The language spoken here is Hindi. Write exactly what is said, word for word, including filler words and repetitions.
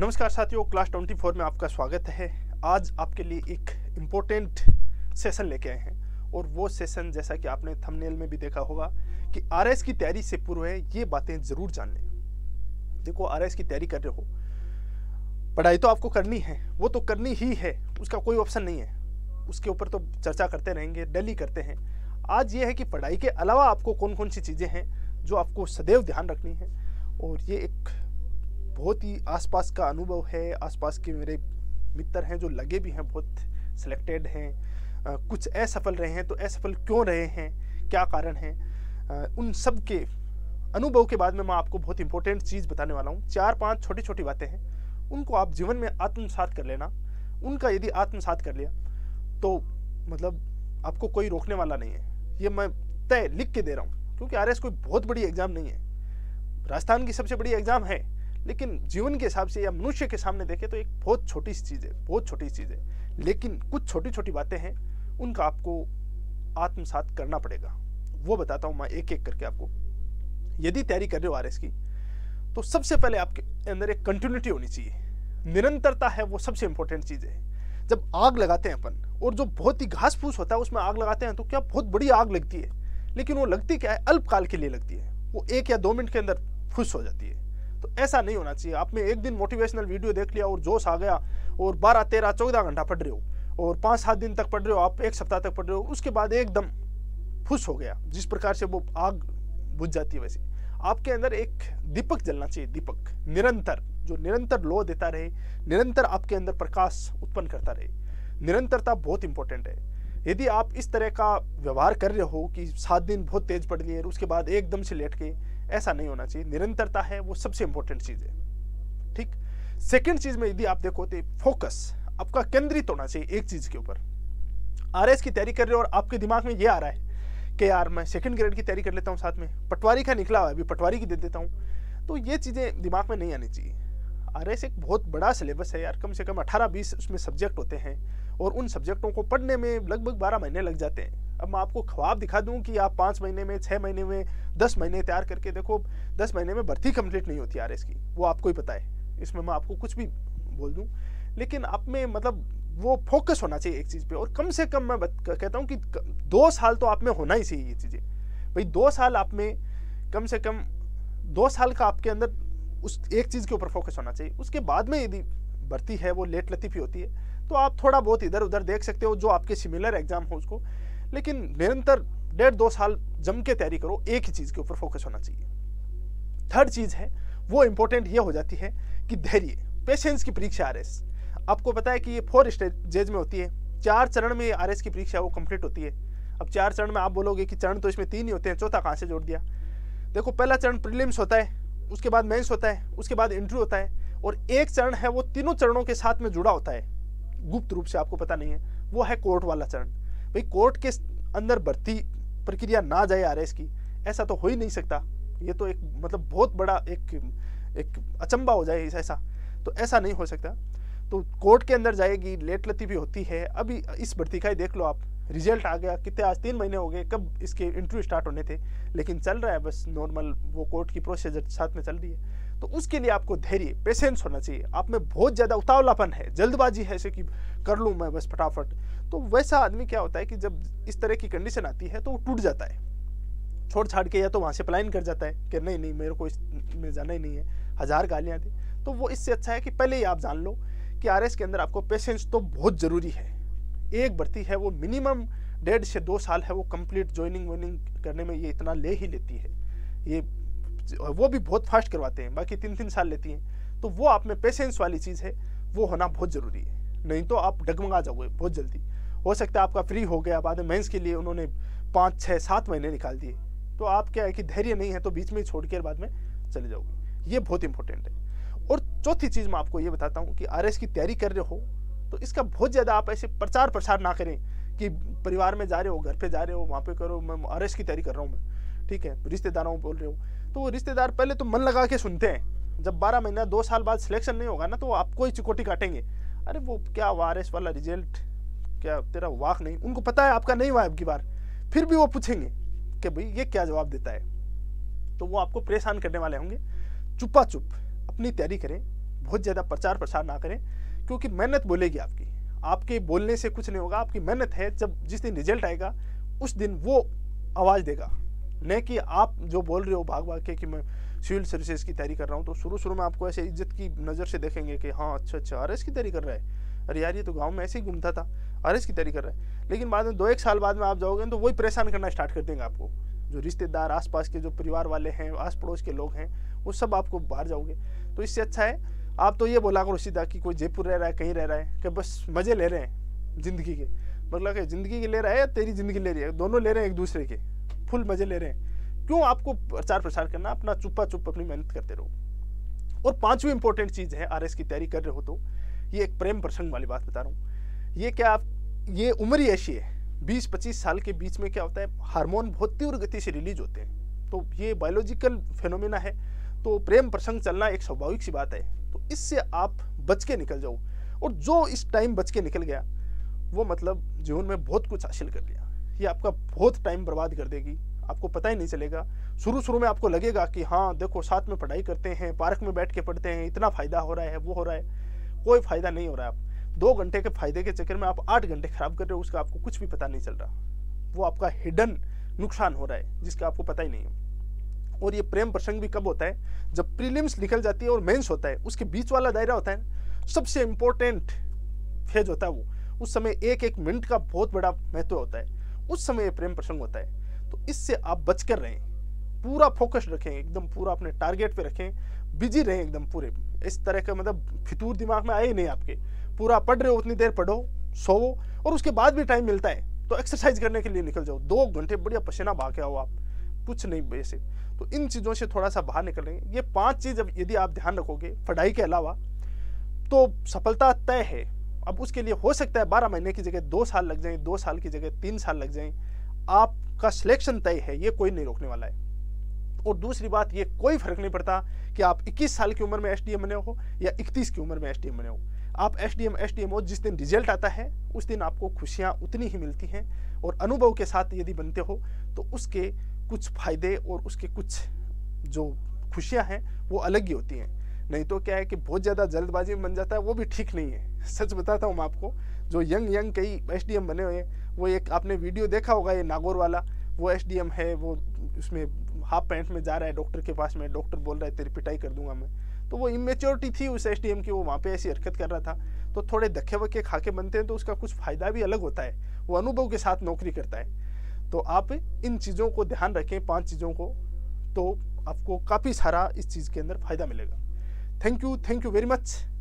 नमस्कार साथियों, क्लास चौबीस में आपका स्वागत है। आज आपके लिए एक इम्पोर्टेंट सेशन लेके आए हैं और वो सेशन जैसा कि आपने थंबनेल में भी देखा होगा कि आरएस की तैयारी से पूर्व है ये बातें ज़रूर जान लें। देखो, आरएस की तैयारी कर रहे हो, पढ़ाई तो आपको करनी है, वो तो करनी ही है, उसका कोई ऑप्शन नहीं है। उसके ऊपर तो चर्चा करते रहेंगे, डेली करते हैं। आज ये है कि पढ़ाई के अलावा आपको कौन कौन सी चीज़ें हैं जो आपको सदैव ध्यान रखनी है। और ये एक बहुत ही आसपास का अनुभव है, आसपास के मेरे मित्र हैं जो लगे भी हैं, बहुत सिलेक्टेड हैं, आ, कुछ असफल रहे हैं। तो असफल क्यों रहे हैं, क्या कारण हैं, आ, उन सब के अनुभव के बाद में मैं आपको बहुत इंपॉर्टेंट चीज़ बताने वाला हूँ। चार पांच छोटी छोटी बातें हैं, उनको आप जीवन में आत्मसात कर लेना। उनका यदि आत्मसात कर लिया तो मतलब आपको कोई रोकने वाला नहीं है, ये मैं तय लिख के दे रहा हूँ। क्योंकि आर एस कोई बहुत बड़ी एग्ज़ाम नहीं है, राजस्थान की सबसे बड़ी एग्ज़ाम है, लेकिन जीवन के हिसाब से या मनुष्य के सामने देखें तो एक बहुत छोटी सी चीज़ है, बहुत छोटी चीज़ है। लेकिन कुछ छोटी छोटी बातें हैं, उनका आपको आत्मसात करना पड़ेगा। वो बताता हूँ मैं एक एक करके आपको। यदि तैयारी कर रहे हो आरएस की तो सबसे पहले आपके अंदर एक कंटिन्यूटी होनी चाहिए, निरंतरता है, वो सबसे इंपॉर्टेंट चीज़ है। जब आग लगाते हैं अपन, और जो बहुत ही घास फूस होता है उसमें आग लगाते हैं तो क्या बहुत बड़ी आग लगती है, लेकिन वो लगती क्या है, अल्पकाल के लिए लगती है, वो एक या दो मिनट के अंदर फुस हो जाती है। तो ऐसा नहीं होना चाहिए। आपने एक दिन मोटिवेशनल वीडियो देख लिया और जोश आ गया और बारह तेरह चौदह घंटा पढ़ रहे हो और पाँच सात दिन तक पढ़ रहे हो, आप एक सप्ताह तक पढ़ रहे हो, उसके बाद एकदम फुस हो गया। जिस प्रकार से वो आग बुझ जाती है वैसे आपके अंदर एक दीपक जलना चाहिए, दीपक निरंतर, जो निरंतर लो देता रहे, निरंतर आपके अंदर प्रकाश उत्पन्न करता रहे। निरंतरता बहुत इंपॉर्टेंट है। यदि आप इस तरह का व्यवहार कर रहे हो कि सात दिन बहुत तेज पढ़ लिए और उसके बाद एकदम से लेट के, ऐसा नहीं होना चाहिए। निरंतरता है वो सबसे इंपॉर्टेंट चीज़ है। ठीक, सेकंड चीज़ में यदि आप देखो तो फोकस आपका केंद्रित होना चाहिए एक चीज़ के ऊपर। आरएस की तैयारी कर रहे हो और आपके दिमाग में ये आ रहा है कि यार मैं सेकंड ग्रेड की तैयारी कर लेता हूँ, साथ में पटवारी का निकला हुआ है, अभी पटवारी की दे देता हूँ, तो ये चीज़ें दिमाग में नहीं आनी चाहिए। आरएस एक बहुत बड़ा सिलेबस है यार, कम से कम अठारह बीस उसमें सब्जेक्ट होते हैं और उन सब्जेक्टों को पढ़ने में लगभग बारह महीने लग जाते हैं। अब मैं आपको ख्वाब दिखा दूं कि आप पाँच महीने में, छः महीने में, दस महीने तैयार करके देखो, दस महीने में भर्ती कंप्लीट नहीं होती आरएस की, वो आपको ही पता है। इसमें मैं आपको कुछ भी बोल दूं, लेकिन आप में मतलब वो फोकस होना चाहिए एक चीज़ पे। और कम से कम मैं कहता हूँ कि दो साल तो आप में होना ही चाहिए ये चीज़ें। भाई दो साल आप में, कम से कम दो साल का आपके अंदर उस एक चीज़ के ऊपर फोकस होना चाहिए। उसके बाद में यदि भर्ती है वो लेट लतीफ़ी होती है तो आप थोड़ा बहुत इधर उधर देख सकते हो, जो आपके सिमिलर एग्जाम हो उसको, लेकिन निरंतर डेढ़ दो साल जम के तैयारी करो, एक ही चीज़ के ऊपर फोकस होना चाहिए। थर्ड चीज़ है वो इम्पोर्टेंट ये हो जाती है कि धैर्य, पेशेंस की परीक्षा आरएस, आपको पता है कि ये फोर स्टेजेज में होती है, चार चरण में आरएस की परीक्षा वो कंप्लीट होती है। अब चार चरण में आप बोलोगे कि चरण तो इसमें तीन ही होते हैं, चौथा कहाँ से जोड़ दिया। देखो, पहला चरण प्रीलिम्स होता है, उसके बाद मेन्स होता है, उसके बाद इंटरव्यू होता है, और एक चरण है वो तीनों चरणों के साथ में जुड़ा होता है, गुप्त रूप से आपको पता नहीं है, वो है कोर्ट वाला चरण। भाई कोर्ट के अंदर भर्ती प्रक्रिया ना जाए आरएस की, ऐसा तो हो ही नहीं सकता। ये तो एक मतलब बहुत बड़ा एक एक अचंबा हो जाए ऐसा, तो ऐसा नहीं हो सकता। तो कोर्ट के अंदर जाएगी, लेट लतीफ़ी होती है। अभी इस भर्ती का ही देख लो आप, रिजल्ट आ गया कितने, आज तीन महीने हो गए, कब इसके इंटरव्यू स्टार्ट होने थे, लेकिन चल रहा है बस नॉर्मल, वो कोर्ट की प्रोसीजर साथ में चल रही है। तो उसके लिए आपको धैर्य, पेशेंस होना चाहिए। आप में बहुत ज़्यादा उतावलापन है, जल्दबाजी है, ऐसे कि कर लूँ मैं बस फटाफट, तो वैसा आदमी क्या होता है कि जब इस तरह की कंडीशन आती है तो वो टूट जाता है, छोड़ छाड़ के, या तो वहाँ से पलायन कर जाता है कि नहीं नहीं मेरे को इसमें जाना ही नहीं है, हज़ार गालियाँ दी। तो वो इससे अच्छा है कि पहले ही आप जान लो कि आरएस के अंदर आपको पेशेंस तो बहुत ज़रूरी है। एक भर्ती है वो मिनिमम डेढ़ से दो साल है वो कंप्लीट ज्वाइनिंग वॉइनिंग करने में ये इतना ले ही लेती है, ये वो भी बहुत फास्ट करवाते हैं, बाकी तीन तीन साल लेती हैं। तो वो आप में पेशेंस वाली चीज़ है, वो होना बहुत ज़रूरी है, नहीं तो आप डगमगा जाओगे बहुत जल्दी। हो सकता है आपका फ्री हो गया, बाद में मेंस के लिए उन्होंने पाँच छः सात महीने निकाल दिए, तो आप क्या है कि धैर्य नहीं है तो बीच में छोड़ के बाद में चले जाओगे, ये बहुत इंपॉर्टेंट है। और चौथी चीज़ मैं आपको ये बताता हूँ कि आरएस की तैयारी कर रहे हो तो इसका बहुत ज़्यादा आप ऐसे प्रचार प्रसार ना करें कि परिवार में जा रहे हो, घर पे जा रहे हो, वहाँ पे करो, मैं आरएस की तैयारी कर रहा हूँ मैं, ठीक है, रिश्तेदारों को बोल रहे हो, तो रिश्तेदार पहले तो मन लगा के सुनते हैं। जब बारह महीना दो साल बाद सिलेक्शन नहीं होगा ना तो आपको ही चिकोटी काटेंगे, अरे वो क्या आरएस वाला रिजल्ट, क्या तेरा वाक नहीं, उनको पता है आपका नहीं हुआ अब की बार, फिर भी वो पूछेंगे कि भाई ये क्या जवाब देता है, तो वो आपको परेशान करने वाले होंगे। चुपा चुप अपनी तैयारी करें, बहुत ज़्यादा प्रचार प्रसार ना करें, क्योंकि मेहनत बोलेगी आपकी। आपके बोलने से कुछ नहीं होगा, आपकी मेहनत है, जब जिस दिन रिजल्ट आएगा उस दिन वो आवाज़ देगा। न कि आप जो बोल रहे हो भाग भाग के कि मैं सिविल सर्विसेज की तैयारी कर रहा हूँ, तो शुरू शुरू में आपको ऐसे इज्जत की नज़र से देखेंगे कि हाँ अच्छा अच्छा आर एस की तैयारी कर रहा है, अरे यार ये तो गाँव में ऐसे ही घूमता था, आर एस की तैयारी कर रहा है। लेकिन बाद में दो एक साल बाद में आप जाओगे तो वही परेशान करना स्टार्ट कर देंगे आपको। जो रिश्तेदार, आसपास के जो परिवार वाले हैं, आस पड़ोस के लोग हैं, वो सब आपको बाहर जाओगे। तो इससे अच्छा है आप तो ये बोला करो सीधा कि कोई जयपुर रह रहा है, कहीं रह रहा है, कि बस मज़े ले रहे हैं ज़िंदगी के। मतलब कि ज़िंदगी के ले रहा है या तेरी ज़िंदगी ले रही है, दोनों ले रहे हैं, एक दूसरे के फुल मज़े ले रहे हैं। क्यों आपको प्रचार प्रसार करना, अपना चुप्पा चुप अपनी मेहनत करते रहो। और पाँचवीं इंपॉर्टेंट चीज़ है, आर एस की तैयारी कर रहे हो तो ये एक प्रेम प्रसंग वाली बात बता रहा हूँ। ये क्या आप, ये उम्र ही ऐसी है, बीस पच्चीस साल के बीच में क्या होता है, हार्मोन बहुत तीव्र गति से रिलीज होते हैं, तो ये बायोलॉजिकल फिनोमेना है। तो प्रेम प्रसंग चलना एक स्वाभाविक सी बात है, तो इससे आप बच के निकल जाओ। और जो इस टाइम बच के निकल गया वो मतलब जीवन में बहुत कुछ हासिल कर लिया। ये आपका बहुत टाइम बर्बाद कर देगी, आपको पता ही नहीं चलेगा। शुरू शुरू में आपको लगेगा कि हाँ देखो साथ में पढ़ाई करते हैं, पार्क में बैठ के पढ़ते हैं, इतना फ़ायदा हो रहा है, वो हो रहा है, कोई फ़ायदा नहीं हो रहा है। आप दो घंटे के फायदे के चक्कर में आप आठ घंटे खराब कर रहे हो, उसका आपको कुछ भी पता नहीं चल रहा। वो आपका हिडन नुकसान हो रहा है जिसका आपको पता ही नहीं है। और ये प्रेम प्रसंग भी कब होता है, जब प्रीलिम्स निकल जाती है और मेंस होता है, उसके बीच वाला दायरा होता है, सबसे इम्पोर्टेंट फेज होता है वो। उस समय एक एक मिनट का बहुत बड़ा महत्व होता है, उस समय ये प्रेम प्रसंग होता है। तो इससे आप बच कर रहें, पूरा फोकस रखें, एकदम पूरा अपने टारगेट पे रखें, बिजी रहें एकदम पूरे। इस तरह का मतलब फितूर दिमाग में आए ही नहीं आपके। पूरा पढ़ रहे हो उतनी देर पढ़ो, सोवो, और उसके बाद भी टाइम मिलता है तो एक्सरसाइज करने के लिए निकल जाओ। दो घंटे बढ़िया पसीना बहा के आओ आप, कुछ नहीं वैसे। तो इन चीज़ों से थोड़ा सा बाहर निकलेंगे। ये पांच चीज़ जब यदि आप ध्यान रखोगे पढ़ाई के अलावा, तो सफलता तय है। अब उसके लिए हो सकता है बारह महीने की जगह दो साल लग जाए, दो साल की जगह तीन साल लग जाए, आपका सिलेक्शन तय है, ये कोई नहीं रोकने वाला है। और दूसरी बात, ये कोई फर्क नहीं पड़ता कि आप इक्कीस साल की उम्र में एस डी एम बने हो या इकतीस की उम्र में एस डी एम बने हो, आप S D M S D M हो। जिस दिन रिजल्ट आता है उस दिन आपको खुशियाँ उतनी ही मिलती हैं। और अनुभव के साथ यदि बनते हो तो उसके कुछ फायदे और उसके कुछ जो खुशियाँ हैं वो अलग ही होती हैं। नहीं तो क्या है कि बहुत ज़्यादा जल्दबाजी में बन जाता है, वो भी ठीक नहीं है। सच बताता हूँ मैं आपको, जो यंग यंग कई एस डी एम बने हुए हैं, वो एक आपने वीडियो देखा होगा, ये नागौर वाला वो एस डी एम है, वो उसमें हाफ पैंट में जा रहा है डॉक्टर के पास में, डॉक्टर बोल रहा है तेरी पिटाई कर दूंगा मैं। तो वो इमेच्योरिटी थी उस एस डी एम की, वो वहाँ पे ऐसी हरकत कर रहा था। तो थोड़े धक्के वक्के खा के बनते हैं, तो उसका कुछ फ़ायदा भी अलग होता है, वो अनुभव के साथ नौकरी करता है। तो आप इन चीज़ों को ध्यान रखें, पाँच चीज़ों को, तो आपको काफ़ी सारा इस चीज़ के अंदर फ़ायदा मिलेगा। Thank you, thank you very much.